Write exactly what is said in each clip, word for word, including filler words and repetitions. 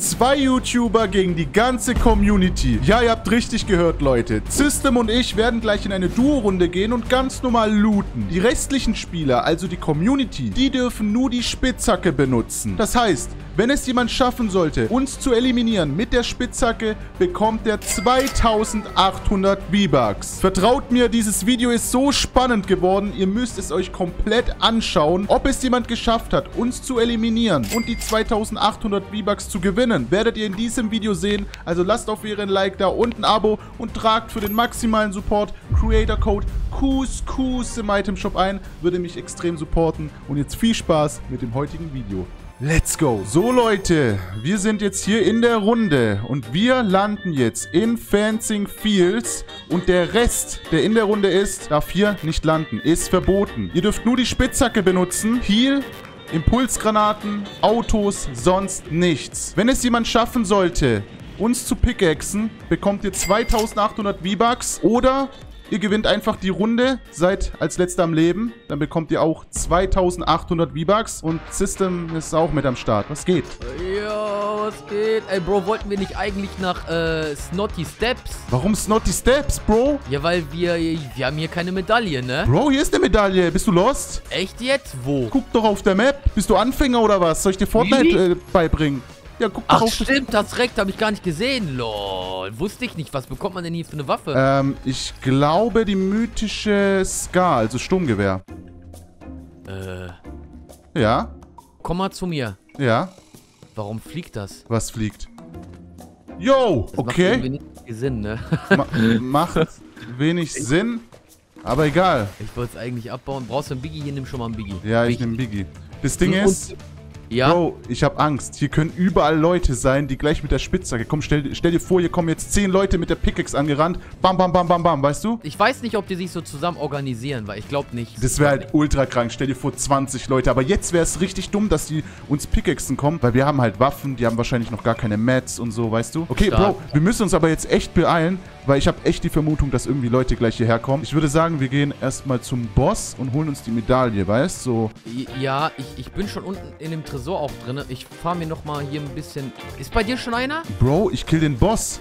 Zwei YouTuber gegen die ganze Community. Ja, ihr habt richtig gehört, Leute. Zyztm und ich werden gleich in eine Duo-Runde gehen und ganz normal looten. Die restlichen Spieler, also die Community, die dürfen nur die Spitzhacke benutzen. Das heißt, wenn es jemand schaffen sollte, uns zu eliminieren mit der Spitzhacke, bekommt er zweitausendachthundert V-Bucks. Vertraut mir, dieses Video ist so spannend geworden, ihr müsst es euch komplett anschauen. Ob es jemand geschafft hat, uns zu eliminieren und die zweitausendachthundert V-Bucks zu gewinnen, werdet ihr in diesem Video sehen. Also lasst auf jeden Fall ein Like da und ein Abo und tragt für den maximalen Support Creator-Code KUSKUS im Itemshop ein. Würde mich extrem supporten. Und jetzt viel Spaß mit dem heutigen Video. Let's go. So Leute, wir sind jetzt hier in der Runde und wir landen jetzt in Fencing Fields und der Rest, der in der Runde ist, darf hier nicht landen, ist verboten. Ihr dürft nur die Spitzhacke benutzen, Heal, Impulsgranaten, Autos, sonst nichts. Wenn es jemand schaffen sollte, uns zu pickaxen, bekommt ihr zweitausendachthundert V-Bucks oder ihr gewinnt einfach die Runde, seid als Letzter am Leben. Dann bekommt ihr auch zweitausendachthundert V-Bucks. Und Zyztm ist auch mit am Start. Was geht? Yo, was geht? Ey, Bro, wollten wir nicht eigentlich nach äh, Snotty Steps? Warum Snotty Steps, Bro? Ja, weil wir, wir haben hier keine Medaille, ne? Bro, hier ist eine Medaille. Bist du lost? Echt jetzt? Wo? Guck doch auf der Map. Bist du Anfänger oder was? Soll ich dir Fortnite äh, beibringen? Ja, guck mal. Ach stimmt, das Recht habe ich gar nicht gesehen, lol. Wusste ich nicht, was bekommt man denn hier für eine Waffe? Ähm, ich glaube die mythische Scar, also Sturmgewehr. Äh. Ja? Komm mal zu mir. Ja? Warum fliegt das? Was fliegt? Yo, das okay. Macht wenig Sinn, ne? Ma macht wenig Sinn, aber egal. Ich wollte es eigentlich abbauen. Brauchst du einen Biggie? Hier, nimm schon mal einen Biggie. Ja, ich nehme Biggie. Das Ding und, ist... Ja. Bro, ich hab Angst. Hier können überall Leute sein, die gleich mit der Spitzhacke kommen. Stell, stell dir vor, hier kommen jetzt zehn Leute mit der Pickaxe angerannt. Bam, bam, bam, bam, bam, weißt du? Ich weiß nicht, ob die sich so zusammen organisieren, weil ich glaube nicht. Das wäre halt ultra krank. Stell dir vor, zwanzig Leute. Aber jetzt wäre es richtig dumm, dass die uns Pickaxen kommen, weil wir haben halt Waffen, die haben wahrscheinlich noch gar keine Mats und so, weißt du? Okay, Bro, wir müssen uns aber jetzt echt beeilen, weil ich habe echt die Vermutung, dass irgendwie Leute gleich hierher kommen. Ich würde sagen, wir gehen erstmal zum Boss und holen uns die Medaille, weißt du? So. Ja, ich, ich bin schon unten in dem Tresor. So auch drin. Ich fahre mir nochmal hier ein bisschen... Ist bei dir schon einer? Bro, ich kill den Boss.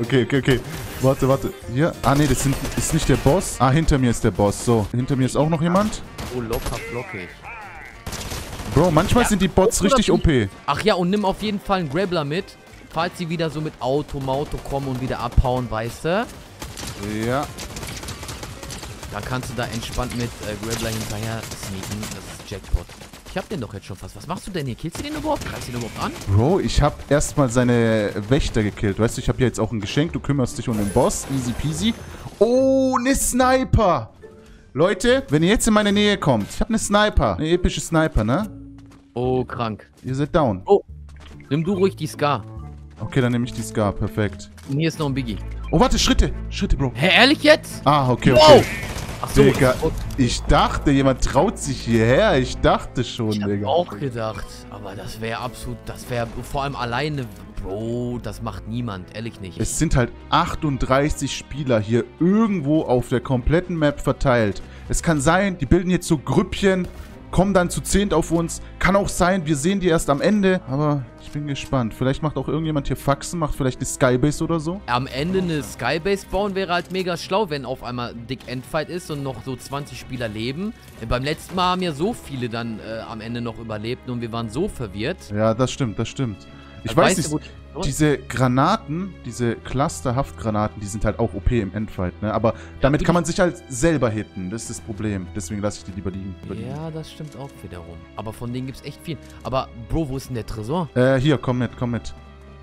Okay, okay, okay. Warte, warte. Hier. Ah, nee, das sind, ist nicht der Boss. Ah, hinter mir ist der Boss. So, hinter mir ist auch noch jemand. Oh, locker flockig. Bro, manchmal ja, sind die Bots oh, richtig O P. Ach ja, und nimm auf jeden Fall einen Grabbler mit. Falls sie wieder so mit Auto, Mauto kommen und wieder abhauen, weißt du? Ja. Da kannst du da entspannt mit äh, Grabbler hinterher sneaken. Das ist Jackpot. Ich hab den doch jetzt schon fast. Was machst du denn hier? Killst du den überhaupt? Greifst du den überhaupt an? Bro, ich hab erstmal seine Wächter gekillt. Weißt du, ich hab ja jetzt auch ein Geschenk. Du kümmerst dich um den Boss. Easy peasy. Oh, ne Sniper. Leute, wenn ihr jetzt in meine Nähe kommt. Ich hab ne Sniper. Ne epische Sniper, ne? Oh, krank. Ihr seid down. Oh, nimm du ruhig die Scar. Okay, dann nehme ich die Scar. Perfekt. Und hier ist noch ein Biggie. Oh, warte, Schritte. Schritte, Bro. Hä, ehrlich jetzt? Ah, okay, okay. Wow. Ach so, Digga, ich dachte, jemand traut sich hierher. Ich dachte schon, ich hab Digga. Ich habe auch gedacht, aber das wäre absolut, das wäre vor allem alleine, Bro, das macht niemand, ehrlich nicht. Es sind halt achtunddreißig Spieler hier irgendwo auf der kompletten Map verteilt. Es kann sein, die bilden jetzt so Grüppchen, kommen dann zu zehnt auf uns. Kann auch sein, wir sehen die erst am Ende, aber... Ich bin gespannt. Vielleicht macht auch irgendjemand hier Faxen, macht vielleicht eine Skybase oder so. Am Ende eine Skybase bauen wäre halt mega schlau, wenn auf einmal dick Endfight ist und noch so zwanzig Spieler leben. Beim letzten Mal haben ja so viele dann äh, am Ende noch überlebt und wir waren so verwirrt. Ja, das stimmt, das stimmt. Ich also weiß nicht, du, diese Granaten, diese Clusterhaftgranaten, die sind halt auch O P im Endfight, ne? Aber damit ja, kann man sich halt selber hitten, das ist das Problem. Deswegen lasse ich die lieber liegen. Ja, das stimmt auch wiederum. Aber von denen gibt es echt viel. Aber, Bro, wo ist denn der Tresor? Äh, hier, komm mit, komm mit.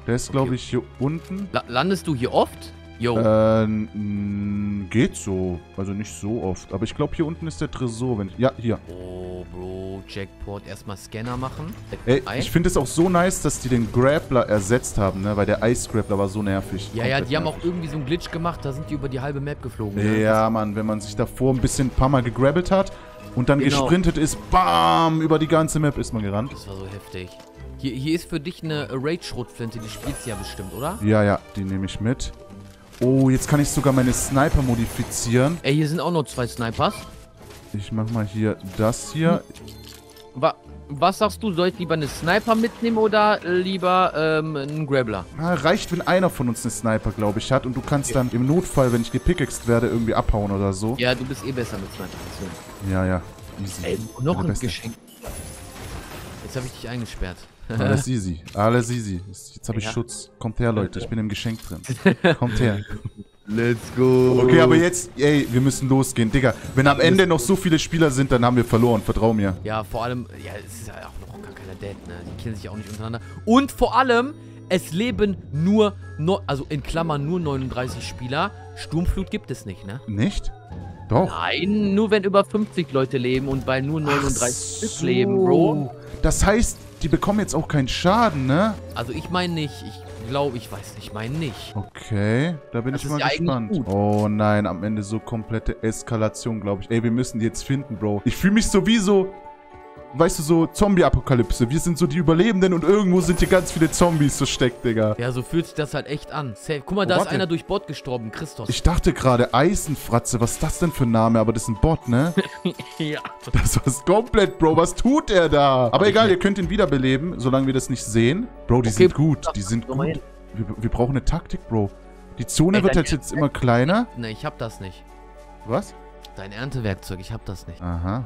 Der ist, okay, glaube ich, hier unten. La- landest du hier oft? Jo. Ähm, geht so. Also nicht so oft. Aber ich glaube, hier unten ist der Tresor. Wenn ich, ja, hier. Oh, Bro. Jackpot, erstmal Scanner machen. Ey, ich finde es auch so nice, dass die den Grappler ersetzt haben, ne? Weil der Ice-Grappler war so nervig. Ja, ja, die nervig. haben auch irgendwie so einen Glitch gemacht, da sind die über die halbe Map geflogen. Ja, ja Mann, wenn man sich davor ein bisschen ein paar Mal gegrabbelt hat und dann genau. gesprintet ist, bam, über die ganze Map ist man gerannt. Das war so heftig. Hier, hier ist für dich eine Rage-Rotflinte, die spielst du ja bestimmt, oder? Ja, ja, die nehme ich mit. Oh, jetzt kann ich sogar meine Sniper modifizieren. Ey, hier sind auch noch zwei Snipers. Ich mach mal hier das hier. Hm. Wa Was sagst du, soll ich lieber eine Sniper mitnehmen oder lieber ähm, einen Grabbler? Na, reicht, wenn einer von uns eine Sniper, glaube ich, hat und du kannst dann im Notfall, wenn ich gepickaxt werde, irgendwie abhauen oder so. Ja, du bist eh besser mit Sniper. Deswegen. Ja, ja. Easy. Ey, noch ein Geschenk. Jetzt habe ich dich eingesperrt. Alles easy. Alles easy. Jetzt habe ich ja. Schutz. Kommt her, Leute. Ich bin im Geschenk drin. Kommt her. Let's go. Okay, aber jetzt, ey, wir müssen losgehen. Digga, wenn am Ende noch so viele Spieler sind, dann haben wir verloren. Vertrau mir. Ja, vor allem, ja, es ist ja auch noch gar keiner dead, ne? Die kennen sich auch nicht untereinander. Und vor allem, es leben nur, no, also in Klammern nur neununddreißig Spieler. Sturmflut gibt es nicht, ne? Nicht? Doch. Nein, nur wenn über fünfzig Leute leben und bei nur neununddreißig so. Leben, Bro. Das heißt, die bekommen jetzt auch keinen Schaden, ne? Also ich meine nicht, ich... Ich glaube, ich weiß nicht, ich meine nicht. Okay, da bin das ich mal ja gespannt. Oh nein, am Ende so komplette Eskalation, glaube ich. Ey, wir müssen die jetzt finden, Bro. Ich fühle mich so wie so, weißt du, so Zombie-Apokalypse. Wir sind so die Überlebenden und irgendwo sind hier ganz viele Zombies versteckt, Digga. Ja, so fühlt sich das halt echt an. Safe. Guck mal, oh, da ist denn? Einer durch Bot gestorben, Christoph. Ich dachte gerade, Eisenfratze, was ist das denn für ein Name? Aber das ist ein Bot, ne? Ja. Das war's komplett, Bro. Was tut er da? Aber egal, ihr könnt ihn wiederbeleben, solange wir das nicht sehen. Bro, die okay, sind gut, die sind gut. Wir, wir brauchen eine Taktik, Bro. Die Zone Ey, wird halt jetzt immer kleiner. Ne, ich hab das nicht. Was? Dein Erntewerkzeug, ich hab das nicht. Aha. Aha.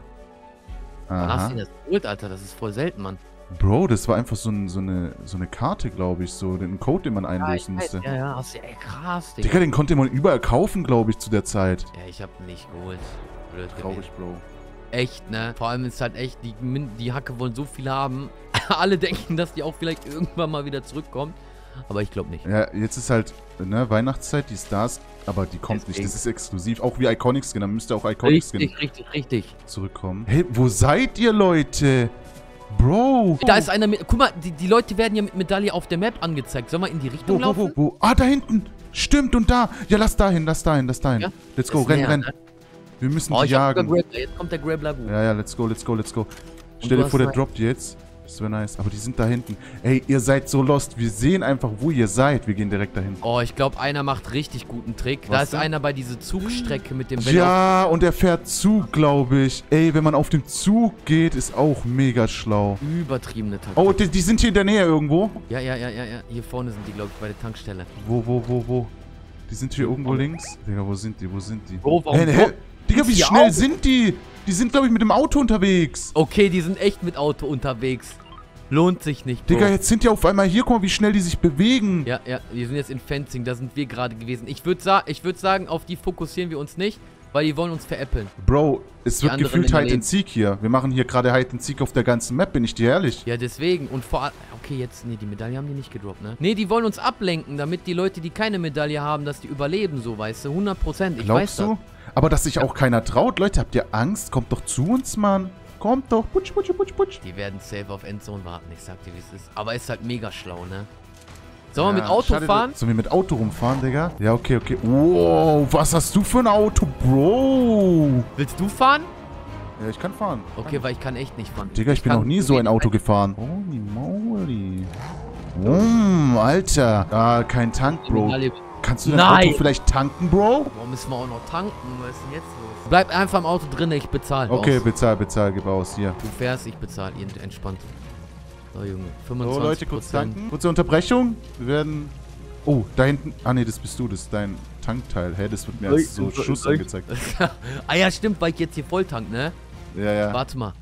Wann hast du denn das geholt, Alter? Das ist voll selten, Mann. Bro, das war einfach so, ein, so, eine, so eine Karte, glaube ich, so den Code, den man einlösen ja, musste. Ja, ja, hast du, ey, krass, Digga. Digga, den konnte man überall kaufen, glaube ich, zu der Zeit. Ja, ich hab nicht geholt. Blöd Traurig, Bro. Echt, ne? Vor allem ist halt echt, die, die Hacke wollen so viel haben. Alle denken, dass die auch vielleicht irgendwann mal wieder zurückkommt. Aber ich glaube nicht. Ja, jetzt ist halt, ne, Weihnachtszeit, die Stars, aber die kommt nicht. Das ist exklusiv. Auch wie Iconic-Skin, dann müsste auch Iconic-Skin richtig, richtig, richtig. Zurückkommen. Hey, wo seid ihr, Leute? Bro. Da ist einer, mit, guck mal, die, die Leute werden ja mit Medaille auf der Map angezeigt. Sollen wir in die Richtung wo, wo, laufen? Wo, wo? Ah, da hinten. Stimmt, und da. Ja, lass da hin, lass da hin, lass da hin. Ja? Let's go, renn, renn. Ne? Wir müssen oh, jagen. Jetzt kommt der Grabbler. Ja, ja, let's go, let's go, let's go. Stell dir vor, der droppt jetzt. Das wäre nice. Aber die sind da hinten. Ey, ihr seid so lost. Wir sehen einfach, wo ihr seid. Wir gehen direkt dahin. Oh, ich glaube, einer macht richtig guten Trick. Was da ist denn? Einer bei dieser Zugstrecke mit dem Bälle. Ja, und er fährt Zug, glaube ich. Ey, wenn man auf den Zug geht, ist auch mega schlau. Übertriebene Taktik. Oh, die, die sind hier in der Nähe irgendwo. Ja, ja, ja, ja, ja. Hier vorne sind die, glaube ich, bei der Tankstelle. Wo, wo, wo, wo? Die sind hier irgendwo oh, links. Digga, wo sind die? Wo sind die? Oh, warum? Hey, hey. Digga, wie schnell sind die? Die sind, glaube ich, mit dem Auto unterwegs. Okay, die sind echt mit Auto unterwegs. Lohnt sich nicht, Bro. Digga, jetzt sind die auf einmal hier. Guck mal, wie schnell die sich bewegen. Ja, ja, wir sind jetzt in Fencing. Da sind wir gerade gewesen. Ich würde sa würd sagen, auf die fokussieren wir uns nicht, weil die wollen uns veräppeln. Bro, es die wird gefühlt Hide and Seek hier. Wir machen hier gerade Hide and Seek auf der ganzen Map, bin ich dir ehrlich. Ja, deswegen. Und vor allem... Okay, jetzt... Nee, die Medaille haben die nicht gedroppt, ne? Nee, die wollen uns ablenken, damit die Leute, die keine Medaille haben, dass die überleben, so, weißt du? hundert Prozent. Ich Glaubst weiß du? Das. Aber dass sich auch keiner traut. Leute, habt ihr Angst? Kommt doch zu uns, Mann. Kommt doch. Putsch, putsch, putsch, putsch. Die werden safe auf Endzone warten. Ich sag dir, wie es ist. Aber ist halt mega schlau, ne? Sollen ja, wir mit Auto schade, fahren? Sollen wir mit Auto rumfahren, Digga? Ja, okay, okay. Wow, was hast du für ein Auto, Bro? Willst du fahren? Ja, ich kann fahren. Okay, weil ich kann echt nicht fahren. Digga, ich, ich bin noch nie so ein Auto gefahren. Holy moly. Oh, Alter. Ah, kein Tank, Bro. Kannst du dein Nein. Auto vielleicht tanken, Bro? Warum müssen wir auch noch tanken? Was ist denn jetzt los? Bleib einfach im Auto drin, ich bezahle. Okay, aus. bezahl, bezahl, gib aus, hier. Du fährst, ich bezahle, entspannt. So, Junge, fünfundzwanzig Prozent. So, Leute, kurz tanken. Kurze Unterbrechung. Wir werden... Oh, da hinten... Ah, nee, das bist du, das ist dein Tankteil. Hä, das wird mir als so Schuss angezeigt. Ah ja, stimmt, weil ich jetzt hier voll tank, ne? Ja, ja. Warte mal.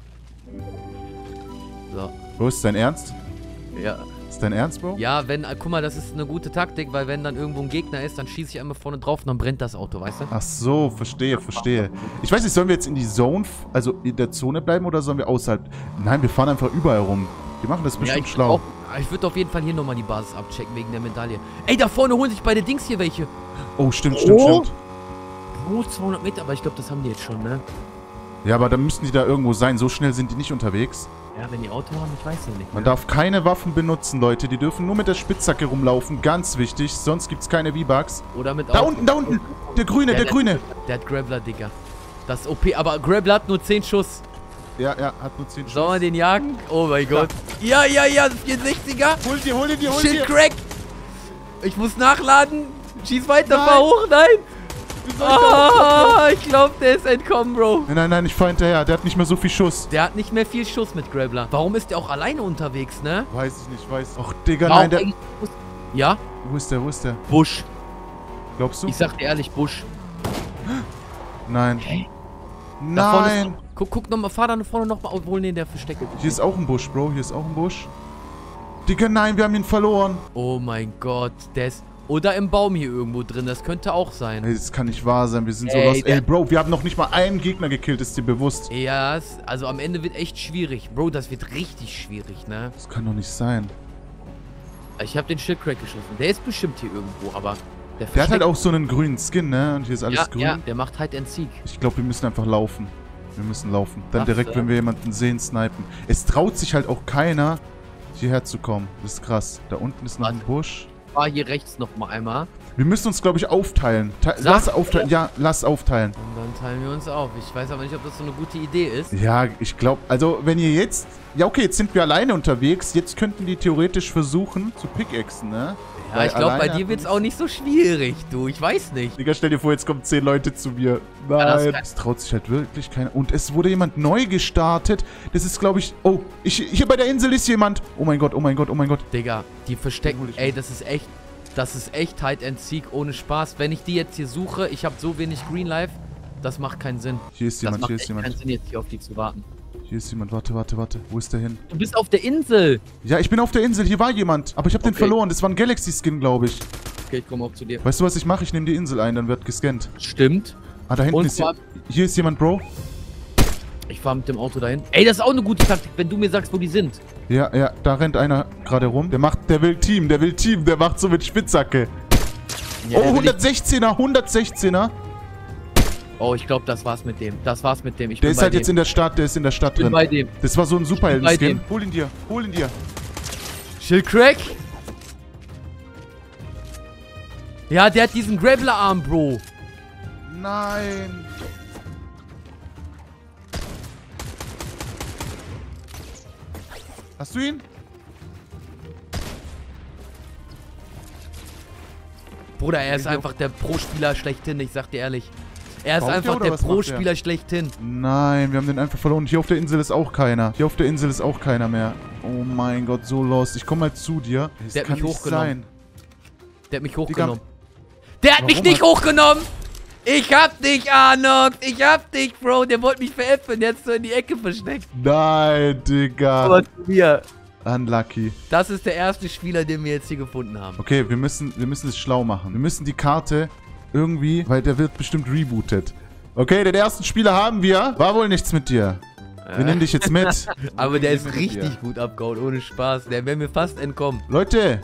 So. Bro, ist dein Ernst? Ja. Ist dein Ernst, Bro? Ja, wenn, guck mal, das ist eine gute Taktik, weil wenn dann irgendwo ein Gegner ist, dann schieße ich einmal vorne drauf und dann brennt das Auto, weißt du? Ach so, verstehe, verstehe. Ich weiß nicht, sollen wir jetzt in die Zone, also in der Zone bleiben oder sollen wir außerhalb? Nein, wir fahren einfach überall rum. Die machen das bestimmt ja, ich schlau. Auch, ich würde auf jeden Fall hier nochmal die Basis abchecken wegen der Medaille. Ey, da vorne holen sich beide Dings hier welche. Oh, stimmt, stimmt, oh. stimmt. Oh, zweihundert Meter, aber ich glaube, das haben die jetzt schon, ne? Ja, aber dann müssten die da irgendwo sein. So schnell sind die nicht unterwegs. Ja, wenn die Auto haben, ich weiß ja nicht. Man darf keine Waffen benutzen, Leute. Die dürfen nur mit der Spitzhacke rumlaufen. Ganz wichtig. Sonst gibt's keine V-Bucks. Oder mit Auto. Da unten, da unten. Der Grüne, der, der Grüne. Der, der hat Grabbler, Digga. Das ist O P. Aber Grabbler hat nur zehn Schuss. Ja, ja, hat nur zehn Schuss. Sollen wir den jagen? Oh mein Gott. Ja, ja, ja. vierundsechziger. Hol dir, hol dir, hol dir. Chillcrack. Ich muss nachladen. Schieß weiter, fahr hoch. Nein. Wie soll ich da? Oh, ich glaube, der ist entkommen, Bro. Nein, nein, nein, ich fahr hinterher. Der hat nicht mehr so viel Schuss. Der hat nicht mehr viel Schuss mit Grabbler. Warum ist der auch alleine unterwegs, ne? Weiß ich nicht, weiß. Ach, Digga, warum nein, der... Ja? Wo ist der, wo ist der? Busch. Glaubst du? Ich sag dir ehrlich, Busch. Nein. Hey. Nein. Ist, guck, guck nochmal, fahr da vorne nochmal, obwohl, nee, der versteckt. Hier ist auch ein Busch, Bro, hier ist auch ein Busch. Digga, nein, wir haben ihn verloren. Oh mein Gott, der ist... Oder im Baum hier irgendwo drin, das könnte auch sein. Ey, das kann nicht wahr sein, wir sind so los. Ey, Bro, wir haben noch nicht mal einen Gegner gekillt, ist dir bewusst? Ja, also am Ende wird echt schwierig. Bro, das wird richtig schwierig, ne? Das kann doch nicht sein. Ich habe den Chillcrack geschossen. Der ist bestimmt hier irgendwo, aber... Der, der hat halt auch so einen grünen Skin, ne? Und hier ist alles ja, grün. Ja, der macht halt einen Sieg. Ich glaube, wir müssen einfach laufen. Wir müssen laufen. Dann Ach, direkt, so. wenn wir jemanden sehen, snipen. Es traut sich halt auch keiner, hierher zu kommen. Das ist krass. Da unten ist noch Warte. ein Busch. War hier rechts noch mal einmal. Wir müssen uns, glaube ich, aufteilen. Te Sag, lass aufteilen. Ja, lass aufteilen. Und dann teilen wir uns auf. Ich weiß aber nicht, ob das so eine gute Idee ist. Ja, ich glaube, also wenn ihr jetzt... Ja, okay, jetzt sind wir alleine unterwegs. Jetzt könnten die theoretisch versuchen zu pickaxen, ne? Ja, Weil ich glaube, bei dir wird's auch nicht so schwierig, du. Ich weiß nicht. Digga, stell dir vor, jetzt kommen zehn Leute zu mir. Nein, ja, das traut sich halt wirklich keiner. Und es wurde jemand neu gestartet. Das ist, glaube ich... Oh, ich, hier bei der Insel ist jemand. Oh mein Gott, oh mein Gott, oh mein Gott. Digga, die verstecken... Ey, mit. das ist echt... Das ist echt Hide and Seek ohne Spaß. Wenn ich die jetzt hier suche, ich habe so wenig Green Life, das macht keinen Sinn. Hier ist jemand, hier ist jemand. Das macht keinen Sinn, jetzt hier auf die zu warten. Hier ist jemand, warte, warte, warte. Wo ist der hin? Du bist auf der Insel. Ja, ich bin auf der Insel, hier war jemand. Aber ich habe okay. den verloren, das war ein Galaxy-Skin, glaube ich. Okay, ich komme auch zu dir. Weißt du, was ich mache? Ich nehme die Insel ein, dann wird gescannt. Stimmt. Ah, da hinten Und ist jemand. Hier ist jemand, Bro. Ich fahre mit dem Auto dahin. Ey, das ist auch eine gute Taktik, wenn du mir sagst, wo die sind. Ja, ja, da rennt einer gerade rum. Der macht, der will Team, der will Team, der macht so mit Spitzhacke. Ja, oh, hundertsechzehner, hundertsechzehner. Oh, ich glaube, das war's mit dem. Das war's mit dem. Ich der bin ist bei halt dem. jetzt in der Stadt, der ist in der Stadt ich bin drin. Bei dem. Das war so ein Superhelden-Skin. Hol ihn dir, hol ihn dir. Chillcrack? Ja, der hat diesen Grabbler-Arm, Bro. Nein. Hast du ihn? Bruder, er ist einfach der Pro-Spieler schlechthin, ich sag dir ehrlich. Er ist einfach der Pro-Spieler schlechthin. Nein, wir haben den einfach verloren. Hier auf der Insel ist auch keiner. Hier auf der Insel ist auch keiner mehr. Oh mein Gott, so lost. Ich komm mal zu dir. Der hat mich hochgenommen. Der hat mich hochgenommen. Der hat mich nicht hochgenommen! Ich hab dich, Arnold! Ich hab dich, Bro! Der wollte mich veräppeln, der hat's so in die Ecke versteckt. Nein, Digga. Gott, wir. Unlucky. Das ist der erste Spieler, den wir jetzt hier gefunden haben. Okay, wir müssen, wir müssen es schlau machen. Wir müssen die Karte irgendwie, weil der wird bestimmt rebootet. Okay, den ersten Spieler haben wir. War wohl nichts mit dir. Wir nehmen dich jetzt mit. Aber der ist richtig gut abgehauen, ohne Spaß. Der wäre mir fast entkommen. Leute!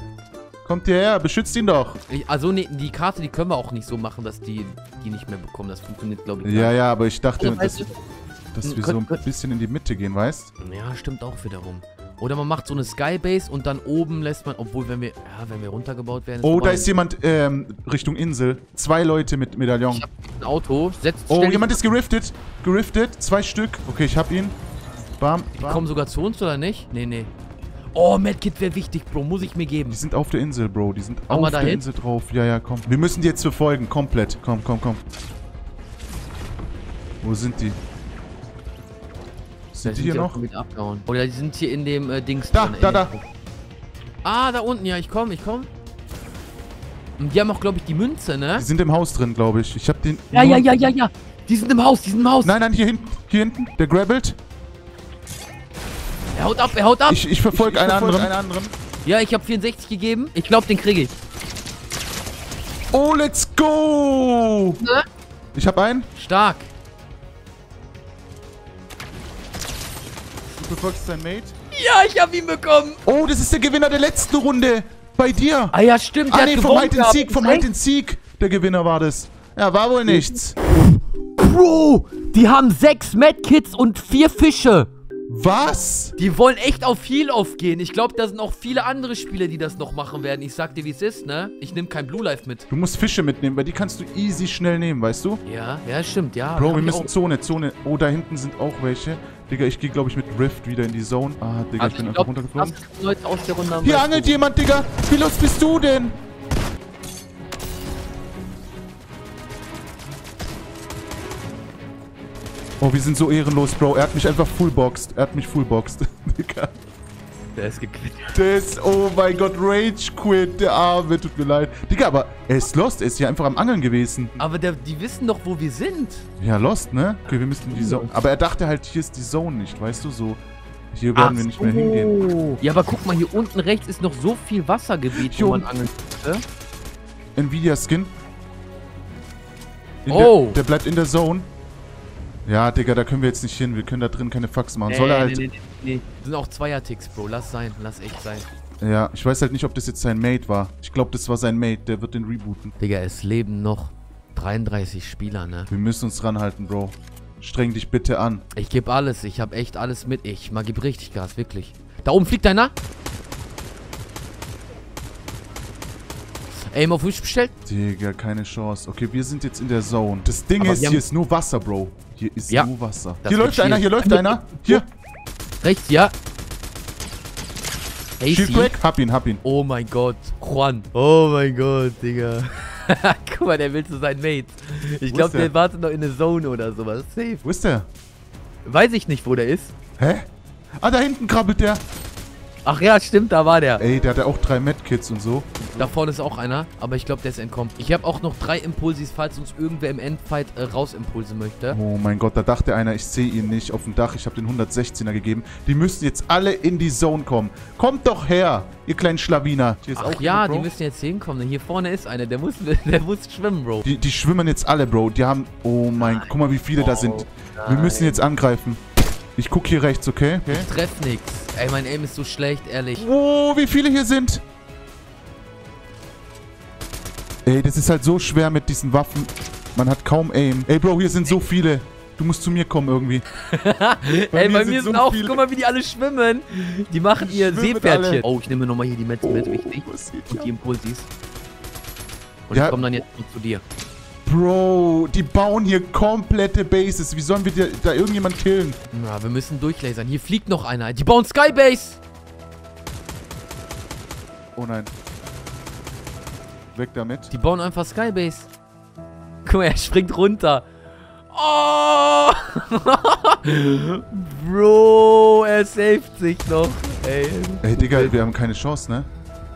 Kommt hierher, beschützt ihn doch. Ich, also nee, die Karte, die können wir auch nicht so machen, dass die die nicht mehr bekommen. Das funktioniert, glaube ich, nicht. Ja, ja, aber ich dachte, also, dass, dass wir so ein bisschen in die Mitte gehen, weißt? Ja, stimmt auch wiederum. Oder man macht so eine Skybase und dann oben lässt man, obwohl, wenn wir, ja, wenn wir runtergebaut werden... Oh, da ist jemand ähm, Richtung Insel. Zwei Leute mit Medaillon. Ich hab ein Auto. Setzt, oh, jemand ist geriftet. Geriftet, zwei Stück. Okay, ich hab ihn. Bam, bam. Die kommen sogar zu uns, oder nicht? Nee, nee. Oh, Medkit wäre wichtig, Bro. Muss ich mir geben. Die sind auf der Insel, Bro. Die sind auf der Insel drauf. Ja, ja, komm. Wir müssen die jetzt verfolgen. Komplett. Komm, komm, komm. Wo sind die? Sind die hier noch? Oder die sind hier in dem äh, Dings. Da, da, da. Ah, da unten. Ja, ich komm, ich komm. Und die haben auch, glaube ich, die Münze, ne? Die sind im Haus drin, glaube ich. Ich hab den... Ja, ja, ja, ja, ja. Die sind im Haus, die sind im Haus. Nein, nein, hier hinten. Hier hinten. Der grabbelt. Er haut ab, er haut ab! Ich, ich verfolge einen, verfolg einen anderen. Ja, ich habe vierundsechzig gegeben. Ich glaube, den kriege ich. Oh, let's go! Ne? Ich habe einen. Stark. Du verfolgst deinen Mate? Ja, ich habe ihn bekommen! Oh, das ist der Gewinner der letzten Runde. Bei dir. Ah ja, stimmt. Ah, der nee, hat vom Hide and Seek, vom Hide and Seek. Der Gewinner war das. Ja, war wohl nichts. Bro, die haben sechs Medkits und vier Fische. Was? Die wollen echt auf Heal-Off gehen. Ich glaube, da sind auch viele andere Spieler, die das noch machen werden. Ich sag dir, wie es ist, ne? Ich nehme kein Blue Life mit. Du musst Fische mitnehmen, weil die kannst du easy schnell nehmen, weißt du? Ja, ja, stimmt, ja. Bro, wir müssen Zone, Zone. Oh, da hinten sind auch welche. Digga, ich gehe, glaube ich, mit Rift wieder in die Zone. Ah, Digga, also ich bin ich glaub, einfach runtergeflogen. Leute aus der Runde Hier angelt gut. jemand, Digga. Wie los bist du denn? Oh, wir sind so ehrenlos, Bro. Er hat mich einfach fullboxed. Er hat mich fullboxed. Digga. Der ist gequittet. Der ist, oh mein Gott, Rage Quit, der Arme, tut mir leid. Digga, aber er ist lost, er ist hier einfach am Angeln gewesen. Aber der, die wissen doch, wo wir sind. Ja, lost, ne? Okay, wir müssen in die Zone. Aber er dachte halt, hier ist die Zone nicht, weißt du, so. Hier werden Ach, wir nicht mehr oh. hingehen. Ja, aber guck mal, hier unten rechts ist noch so viel Wassergebiet, hier wo man angeln könnte. Nvidia-Skin. Oh. Der, der bleibt in der Zone. Ja, Digga, da können wir jetzt nicht hin. Wir können da drin keine Faxen machen. Soll er halt... Nee, nee, nee, nee. Das sind auch Zweier-Ticks, Bro. Lass sein. Lass echt sein. Ja, ich weiß halt nicht, ob das jetzt sein Mate war. Ich glaube, das war sein Mate. Der wird den rebooten. Digga, es leben noch dreiunddreißig Spieler, ne? Wir müssen uns ranhalten, Bro. Streng dich bitte an. Ich gebe alles. Ich habe echt alles mit. Ich mal gib richtig Gas, wirklich. Da oben fliegt einer. Aim auf Fuß bestellt. Digga, keine Chance. Okay, wir sind jetzt in der Zone. Das Ding aber ist, hier ist nur Wasser, Bro. Hier ist ja. nur Wasser. Das hier läuft schwierig. einer, hier läuft einer. Hier. Rechts, ja. Hey, Chillcrack, hab ihn, hab ihn. Oh mein Gott, Juan. Oh mein Gott, Digga. Guck mal, der will zu sein Mate. Ich glaube, der? der wartet noch in eine Zone oder sowas. Safe. Wo ist der? Weiß ich nicht, wo der ist. Hä? Ah, da hinten krabbelt der. Ach ja, stimmt, da war der. Ey, der hat ja auch drei Medkits und so. Da vorne ist auch einer, aber ich glaube, der ist entkommen. Ich habe auch noch drei Impulsis, falls uns irgendwer im Endfight äh, rausimpulsen möchte. Oh mein Gott, da dachte einer, ich sehe ihn nicht auf dem Dach. Ich habe den hundertsechzehner gegeben. Die müssen jetzt alle in die Zone kommen. Kommt doch her, ihr kleinen Schlawiner. Hier ist Ach auch ja, eine, Bro. Die müssen jetzt hinkommen. Hier vorne ist einer, der muss, der muss schwimmen, Bro. Die, die schwimmen jetzt alle, Bro. Die haben... Oh mein Gott, guck mal, wie viele oh, da sind. Nein. Wir müssen jetzt angreifen. Ich guck hier rechts, okay? okay. Ich treff nix. Ey, mein Aim ist so schlecht, ehrlich. Oh, wie viele hier sind. Ey, das ist halt so schwer mit diesen Waffen. Man hat kaum Aim. Ey, Bro, hier sind so viele. Du musst zu mir kommen irgendwie. bei Ey, mir bei mir sind, sind so auch... Viele. Guck mal, wie die alle schwimmen. Die machen die ihr Seepferdchen. Oh, ich nehme nochmal hier die Mets oh, mit, wichtig. Und die Impulsis. Und ja. ich komme dann jetzt zu dir. Bro, die bauen hier komplette Bases. Wie sollen wir da, da irgendjemand killen? Na, wir müssen durchlasern. Hier fliegt noch einer. Die bauen Skybase. Oh nein. Weg damit. Die bauen einfach Skybase. Guck mal, er springt runter. Oh! Bro, er saved sich noch. Ey, Ey Digga, wir haben keine Chance, ne?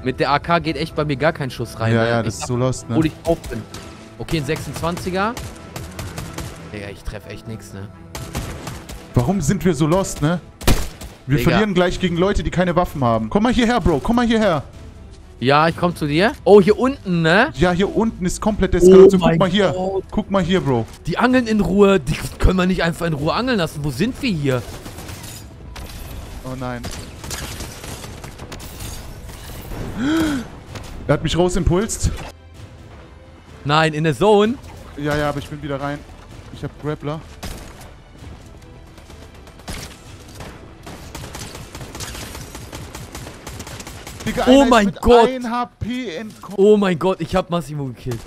Mit der A K geht echt bei mir gar kein Schuss rein. Ja, ja, ich das ist so lost, ne? Wo ich auf bin. Okay, ein sechsundzwanziger. Digga, ich treffe echt nichts, ne? Warum sind wir so lost, ne? Wir Digga. verlieren gleich gegen Leute, die keine Waffen haben. Komm mal hierher, Bro. Komm mal hierher. Ja, ich komm zu dir. Oh, hier unten, ne? Ja, hier unten ist komplett Eskalation. Oh Guck mal hier. Gott. Guck mal hier, Bro. Die angeln in Ruhe. Die können wir nicht einfach in Ruhe angeln lassen. Wo sind wir hier? Oh nein. Er hat mich rausimpulst. Nein, in der Zone. Ja, ja, aber ich bin wieder rein. Ich hab Grappler. Digga, oh mein Gott. H P oh mein Gott, ich hab Massimo gekillt.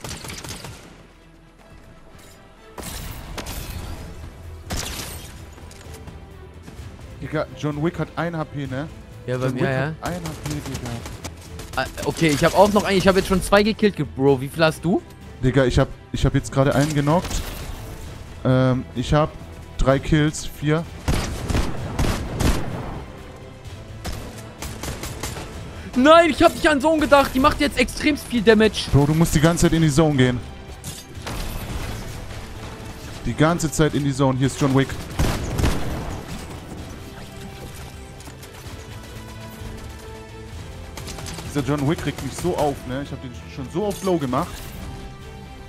Digga, John Wick hat ein H P, ne? Ja, bei John mir, Wick ja. Hat ein H P, Digga. Okay, ich hab auch noch einen. Ich hab jetzt schon zwei gekillt, Bro. Wie viel hast du? Digga, ich hab, ich hab jetzt gerade einen genockt. Ähm, ich hab drei Kills, vier. Nein, ich hab nicht an Zone gedacht. Die macht jetzt extrem viel Damage. Bro, du musst die ganze Zeit in die Zone gehen. Die ganze Zeit in die Zone. Hier ist John Wick. Dieser John Wick regt mich so auf, ne? Ich hab den schon so auf Low gemacht.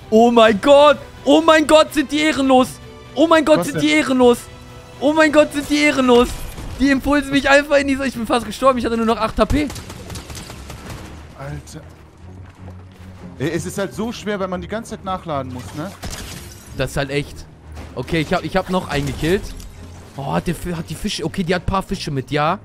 Oh mein Gott! Oh mein Gott, sind die ehrenlos! Oh mein Gott, Was sind denn? die ehrenlos! Oh mein Gott, sind die ehrenlos! Die impulsen mich einfach in die... Ich bin fast gestorben, ich hatte nur noch acht H P. Alter... Ey, es ist halt so schwer, weil man die ganze Zeit nachladen muss, ne? Das ist halt echt... Okay, ich hab, ich hab noch einen gekillt. Oh, hat, der, hat die Fische... Okay, die hat ein paar Fische mit, ja.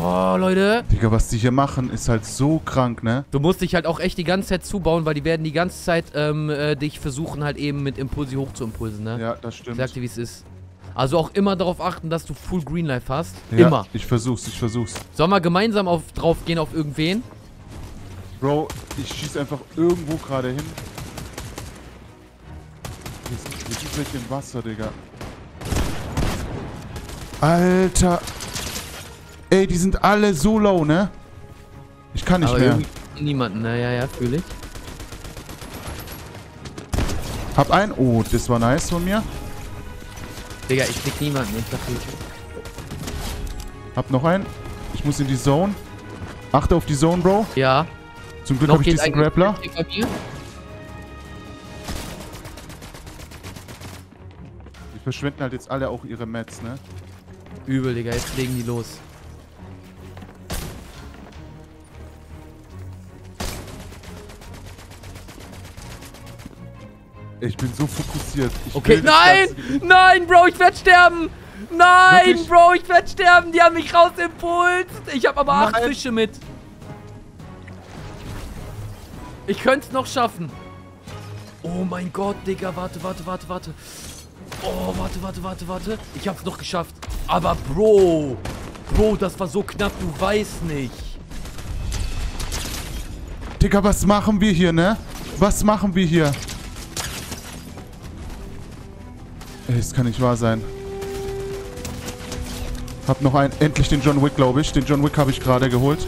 Oh, Leute. Digga, was die hier machen, ist halt so krank, ne? Du musst dich halt auch echt die ganze Zeit zubauen, weil die werden die ganze Zeit ähm, äh, dich versuchen, halt eben mit Impulsi hoch zu impulsen, ne? Ja, das stimmt. Ich sag dir, wie es ist. Also auch immer darauf achten, dass du Full Green Life hast. Ja, immer. ich versuch's, ich versuch's. Sollen wir gemeinsam auf, drauf gehen auf irgendwen? Bro, ich schieß einfach irgendwo gerade hin. Hier sind welche im Wasser, Digga. Alter. Ey, die sind alle so low, ne? Ich kann nicht aber mehr. Niemanden, ne? Ja, ja, fühle ich. Hab einen. Oh, das war nice von mir. Digga, ich krieg niemanden. Ich dachte, ich... Hab noch einen. Ich muss in die Zone. Achte auf die Zone, Bro. Ja. Zum Glück habe ich diesen Grappler. Die verschwinden halt jetzt alle auch ihre Mets, ne? Übel, Digga. Jetzt legen die los. Ich bin so fokussiert. Ich okay, nein! Nein, Bro, ich werde sterben! Nein, wirklich? Bro, ich werde sterben! Die haben mich rausimpulst! Ich habe aber acht Fische mit. Ich könnte es noch schaffen. Oh mein Gott, Digga. Warte, warte, warte, warte. Oh, warte, warte, warte, warte. Ich habe es noch geschafft. Aber, Bro. Bro, das war so knapp, du weißt nicht. Digga, was machen wir hier, ne? Was machen wir hier? Ey, das kann nicht wahr sein. Hab noch einen. Endlich den John Wick, glaube ich. Den John Wick habe ich gerade geholt.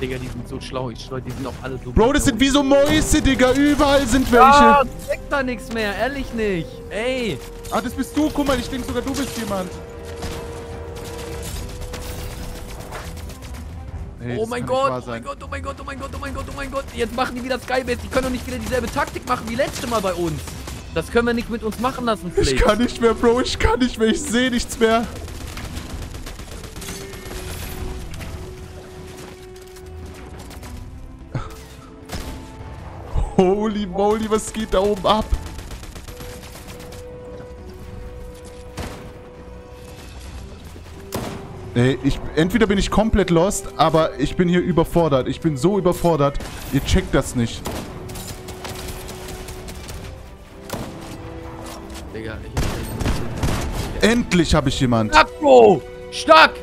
Digga, die sind so schlau. Ich schwör, die sind auch alle so... Bro, das sind wie so Mäuse, Digga. Überall sind welche. Ah, check da nichts mehr. Ehrlich nicht. Ey. Ah, das bist du. Guck mal, ich denke sogar, du bist jemand. Hey, oh mein Gott, oh mein Gott, oh mein Gott, oh mein Gott, oh mein Gott, oh mein Gott. Jetzt machen die wieder Skybase. Die können doch nicht wieder dieselbe Taktik machen wie letztes Mal bei uns. Das können wir nicht mit uns machen lassen, Flick. Ich kann nicht mehr, Bro. Ich kann nicht mehr. Ich sehe nichts mehr. Holy moly, was geht da oben ab? Ey, ich, entweder bin ich komplett lost, aber ich bin hier überfordert. Ich bin so überfordert. Ihr checkt das nicht. Digga, ich... Endlich habe ich jemanden. Stark, Bro! Stark!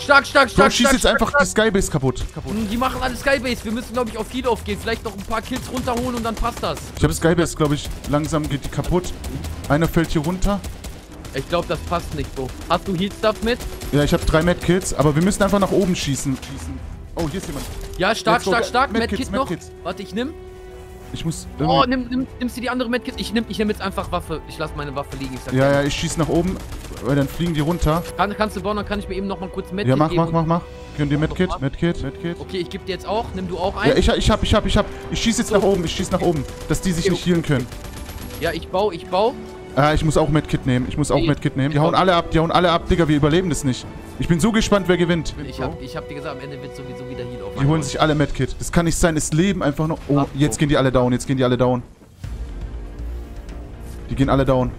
Stark, stark, stark, Bro, schieß jetzt einfach die Skybase kaputt. kaputt. Die machen alle Skybase. Wir müssen, glaube ich, auf Heal aufgehen. Vielleicht noch ein paar Kills runterholen und dann passt das. Ich habe Skybase, glaube ich. Langsam geht die kaputt. Einer fällt hier runter. Ich glaube, das passt nicht, Bro. Hast du Heal-Stuff mit? Ja, ich habe drei Medkits, aber wir müssen einfach nach oben schießen. schießen. Oh, hier ist jemand. Ja, stark, stark, stark. Medkit noch. Medkits. Warte, ich nimm. Ich muss... Oh, nimm, nimm, nimmst du die andere Medkit? Ich nimm, ich nimm jetzt einfach Waffe. Ich lasse meine Waffe liegen. Ich sag ja, ja, ich schieße nach oben, weil dann fliegen die runter. Kann, kannst du bauen, dann kann ich mir eben noch mal kurz Medkit. Ja, mach, mach, mach, mach. Können die Medkit, Medkit, Medkit. Okay, ich gebe dir jetzt auch. Nimm du auch ein. Ja, ich, ich hab, ich hab, ich hab. Ich schieße jetzt so nach oben, ich schieße nach oben, dass die sich okay, nicht healen können. Ja, ich baue, ich baue. Ah, ich muss auch Medkit nehmen. Ich muss auch Medkit nehmen. Die hauen alle ab, die hauen alle ab, Digga. Wir überleben das nicht. Ich bin so gespannt, wer gewinnt. Ich hab, ich hab dir gesagt, am Ende wird sowieso wieder Heal auf. Die holen sich alle Medkit. Das kann nicht sein. Das Leben einfach noch... Oh, jetzt gehen die alle down. Jetzt gehen die alle down. Die gehen alle down.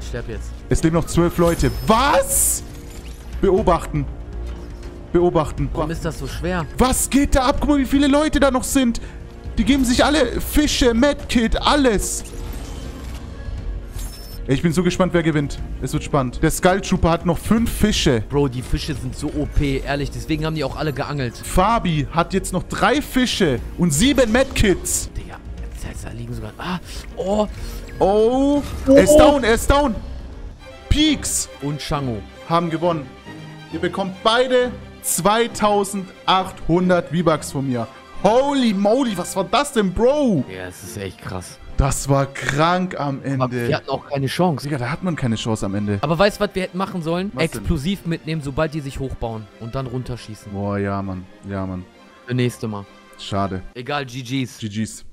Ich sterb jetzt. Es leben noch zwölf Leute. Was? Beobachten. Beobachten. Warum ist das so schwer? Was geht da ab? Guck mal, wie viele Leute da noch sind. Die geben sich alle Fische, Medkit, alles. Ich bin so gespannt, wer gewinnt. Es wird spannend. Der Skull Trooper hat noch fünf Fische. Bro, die Fische sind so O P, ehrlich. Deswegen haben die auch alle geangelt. Fabi hat jetzt noch drei Fische und sieben Medkits. Digga, da liegen sogar... Ah, oh. Oh. Oh. Er ist down, er ist down. Peaks und Shango haben gewonnen. Ihr bekommt beide zweitausendachthundert V-Bucks von mir. Holy moly, was war das denn, Bro? Ja, es ist echt krass. Das war krank am Ende. Aber wir hatten auch keine Chance. Digga, da hat man keine Chance am Ende. Aber weißt du, was wir hätten machen sollen? Was Explosiv denn? Mitnehmen, sobald die sich hochbauen. Und dann runterschießen. Boah, ja, Mann. Ja, Mann. Das nächste Mal. Schade. Egal, G Gs. G Gs.